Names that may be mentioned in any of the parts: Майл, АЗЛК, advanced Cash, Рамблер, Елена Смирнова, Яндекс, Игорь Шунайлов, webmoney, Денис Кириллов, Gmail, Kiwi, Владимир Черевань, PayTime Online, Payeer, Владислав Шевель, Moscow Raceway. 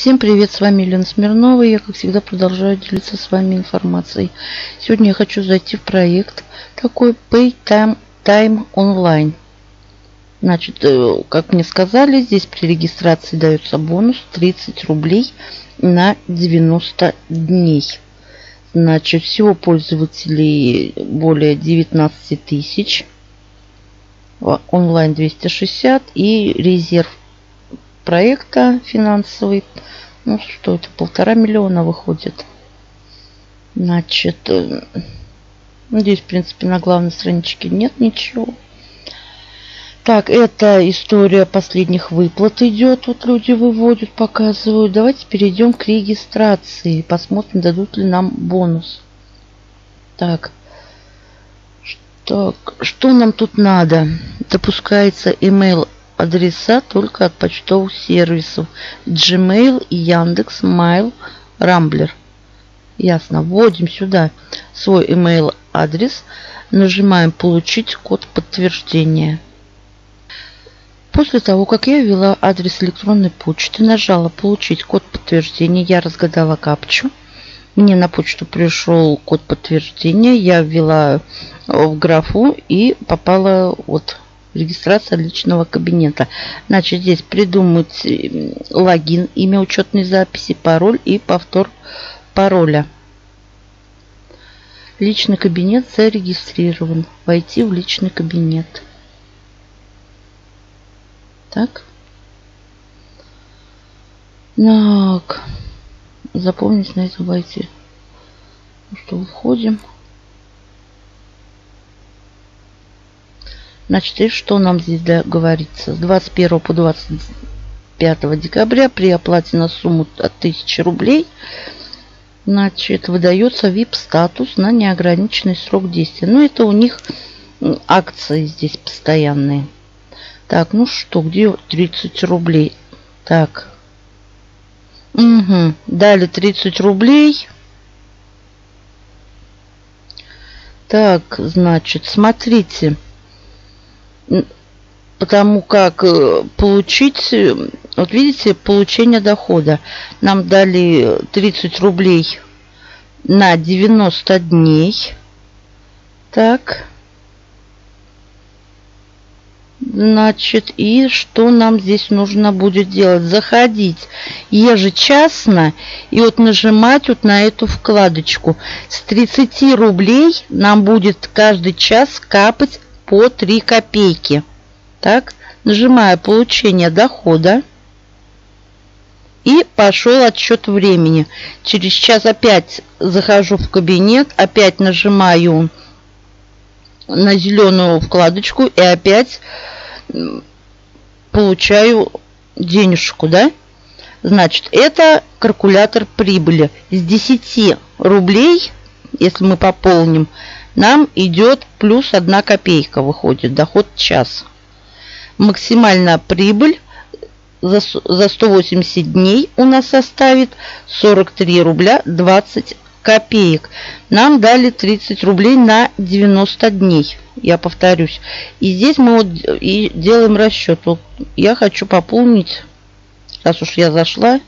Всем привет, с вами Елена Смирнова, и я, как всегда, продолжаю делиться с вами информацией. Сегодня я хочу зайти в проект такой PayTime Online. Значит, как мне сказали, здесь при регистрации дается бонус 30 рублей на 90 дней. Значит, всего пользователей более 19 тысяч. Онлайн 260 и резерв проекта финансовый, ну что это, 1,5 миллиона выходит. Значит, здесь в принципе на главной страничке нет ничего. Так, это история последних выплат идет, вот люди выводят, показывают. Давайте перейдем к регистрации, посмотрим, дадут ли нам бонус. Так, что нам тут надо? Допускается email адреса только от почтовых сервисов Gmail, Яндекс, Майл, Рамблер. Ясно. Вводим сюда свой email адрес, нажимаем «Получить код подтверждения». После того, как я ввела адрес электронной почты, нажала «Получить код подтверждения», я разгадала капчу. Мне на почту пришел код подтверждения, я ввела в графу и попала вот регистрация личного кабинета. Значит, здесь придумать логин, имя учетной записи, пароль и повтор пароля. Личный кабинет зарегистрирован. Войти в личный кабинет. Так. Запомнить на это войти. Ну что, входим. Значит, и что нам здесь говорится? С 21 по 25 декабря при оплате на сумму от 1000 рублей, значит, выдается VIP-статус на неограниченный срок действия. Но это у них акции здесь постоянные. Так, ну что, где 30 рублей? Так. Угу. Дали 30 рублей. Так, значит, смотрите. Потому как получить... Вот видите, получение дохода. Нам дали 30 рублей на 90 дней. Так. Значит, и что нам здесь нужно будет делать? Заходить ежечасно и вот нажимать вот на эту вкладочку. С 30 рублей нам будет каждый час капать по 3 копейки. Так, нажимаю «Получение дохода». И пошел отсчет времени. Через час опять захожу в кабинет, опять нажимаю на зеленую вкладочку и опять получаю денежку, да? Значит, это калькулятор прибыли. С 10 рублей, если мы пополним, нам идет плюс 1 копейка выходит, доход час. Максимальная прибыль за 180 дней у нас составит 43 рубля 20 копеек. Нам дали 30 рублей на 90 дней. Я повторюсь. И здесь мы вот и делаем расчет. Вот я хочу пополнить, раз уж я зашла,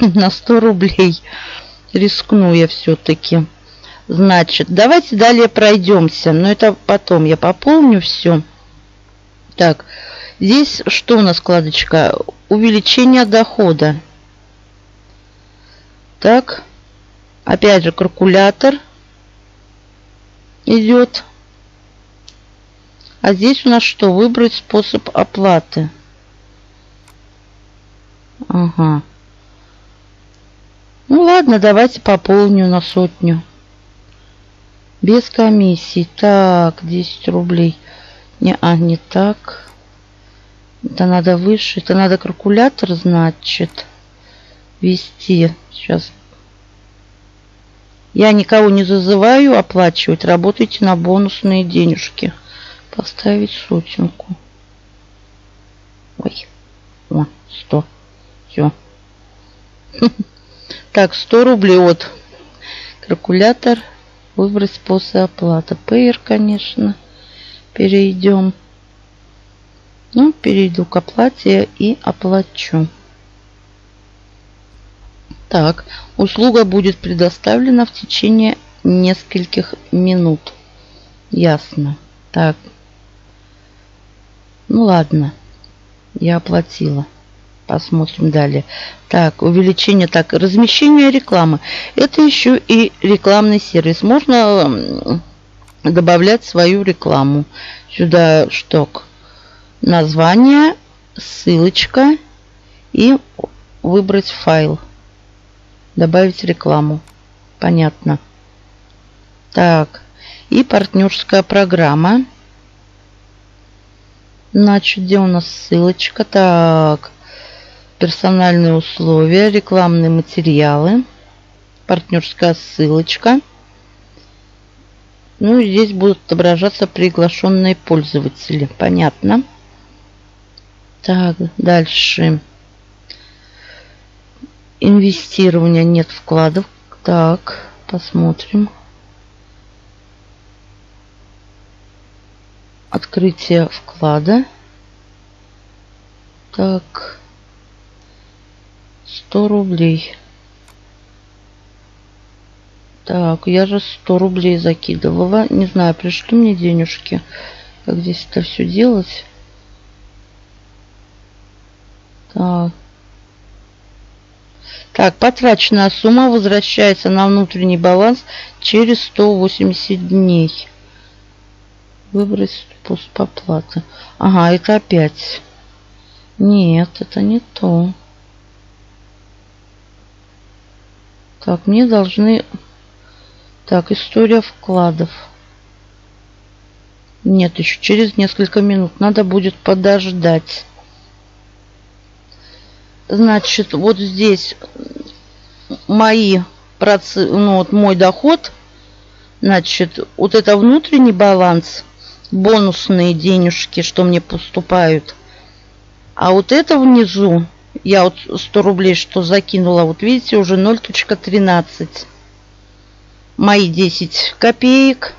на 100 рублей. Рискну я все-таки. Значит, давайте далее пройдемся. Но это потом я пополню все. Так, здесь что у нас вкладочка? Увеличение дохода. Так. Опять же калькулятор идет. А здесь у нас что? Выбрать способ оплаты. Ага. Ну ладно, давайте пополню на 100. Без комиссии. Так, 10 рублей. Не так. Это надо выше. Это надо калькулятор, значит, ввести. Сейчас. Я никого не зазываю оплачивать. Работайте на бонусные денежки. Поставить 100. Ой. О, 100. Все. Так, 100 рублей от калькулятор. Выбрать способ оплаты. Payeer, конечно. Перейдем. Ну, перейду к оплате и оплачу. Так, услуга будет предоставлена в течение нескольких минут. Ясно. Так. Ну ладно. Я оплатила. Посмотрим далее. Так, увеличение. Так, размещение рекламы. Это еще и рекламный сервис. Можно добавлять свою рекламу. Сюда шток. Название, ссылочка и выбрать файл. Добавить рекламу. Понятно. Так. И партнерская программа. Значит, где у нас ссылочка? Так. Персональные условия, рекламные материалы, партнерская ссылочка. Ну и здесь будут отображаться приглашенные пользователи. Понятно. Так, дальше. Инвестирования нет вкладов. Так, посмотрим. Открытие вклада. Так. 100 рублей. Так, я же 100 рублей закидывала. Не знаю, пришли мне денежки. Как здесь это все делать? Так. Так, потраченная сумма возвращается на внутренний баланс через 180 дней. Выбрать пост оплаты. Ага, это опять. Нет, это не то. Так, мне должны... Так, история вкладов. Нет, еще через несколько минут. Надо будет подождать. Значит, вот здесь мои ну, вот мой доход. Значит, вот это внутренний баланс. Бонусные денежки, что мне поступают. А вот это внизу, я вот 100 рублей, что закинула, вот видите, уже 0.13. Мои 10 копеек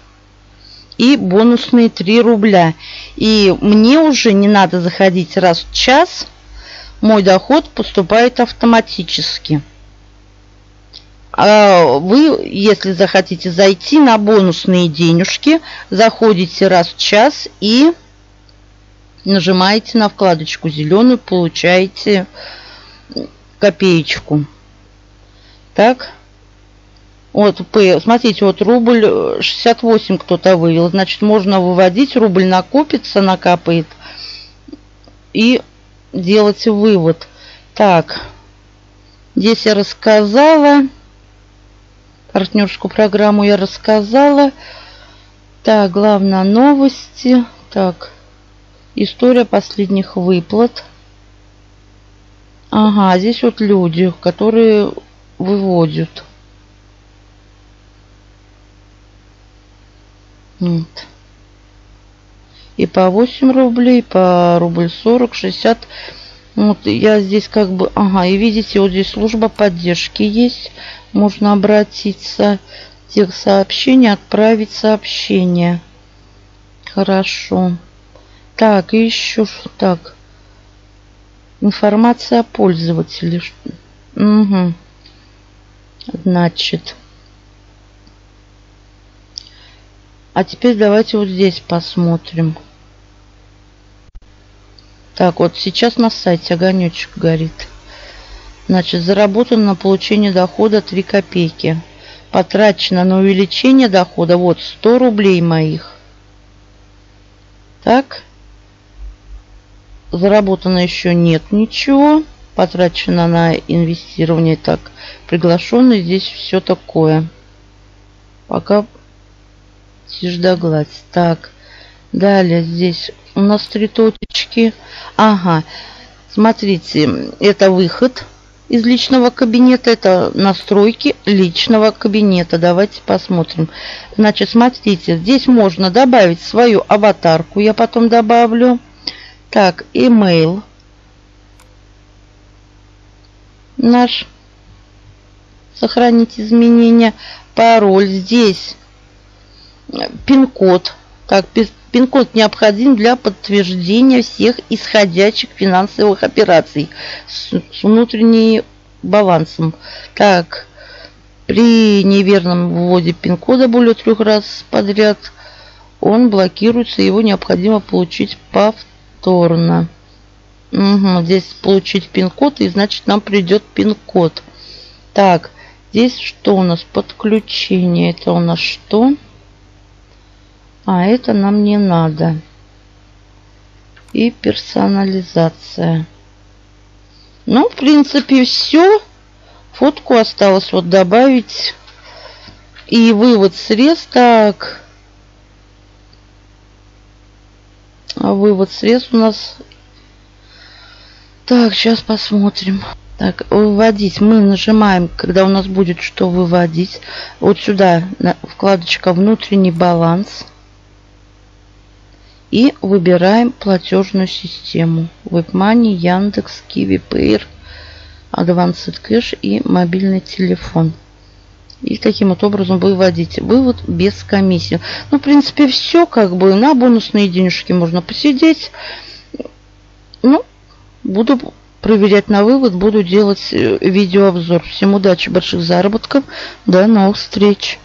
и бонусные 3 рубля. И мне уже не надо заходить раз в час. Мой доход поступает автоматически. А вы, если захотите зайти на бонусные денежки, заходите раз в час и нажимаете на вкладочку зеленую, получаете копеечку. Так. Вот, смотрите, вот рубль 68 кто-то вывел. Значит, можно выводить, рубль накопится, накапает и делать вывод. Так. Здесь я рассказала. Партнерскую программу я рассказала. Так, главное новости. Так, история последних выплат. Ага, здесь вот люди, которые выводят. Нет. И по 8 рублей, по рубль 40, 60. Вот я здесь как бы... Ага, и видите, вот здесь служба поддержки есть. Можно обратиться, текст сообщения, отправить сообщение. Хорошо. Так, и еще... Так. Информация о пользователе. Угу. Значит... А теперь давайте вот здесь посмотрим. Так, вот сейчас на сайте огонечек горит. Значит, заработано на получение дохода 3 копейки. Потрачено на увеличение дохода вот 100 рублей моих. Так. Заработано еще нет ничего. Потрачено на инвестирование. Так, приглашенный здесь все такое. Пока... Гладь. Так, далее здесь у нас 3 точечки. Ага, смотрите, это выход из личного кабинета, это настройки личного кабинета. Давайте посмотрим. Значит, смотрите, здесь можно добавить свою аватарку, я потом добавлю. Так, email наш. Сохранить изменения. Пароль здесь. Пин-код. Так, пин-код необходим для подтверждения всех исходящих финансовых операций с внутренней балансом. Так, при неверном вводе пин-кода более 3 раз подряд он блокируется, его необходимо получить повторно. Угу, здесь получить пин-код, и значит нам придет пин-код. Так, здесь что у нас? Подключение. Это у нас что? А, это нам не надо. И персонализация. Ну, в принципе, все. Фотку осталось вот добавить. И вывод средств. Так. А вывод средств у нас... Так, сейчас посмотрим. Так, выводить. Мы нажимаем, когда у нас будет что выводить. Вот сюда вкладочка «Внутренний баланс». И выбираем платежную систему. WebMoney, Яндекс, Kiwi, Payeer, Advanced Cash и мобильный телефон. И таким вот образом выводите. Вывод без комиссии. Ну, в принципе, все как бы. На бонусные денежки можно посидеть. Ну, буду проверять на вывод. Буду делать видеообзор. Всем удачи, больших заработков. До новых встреч.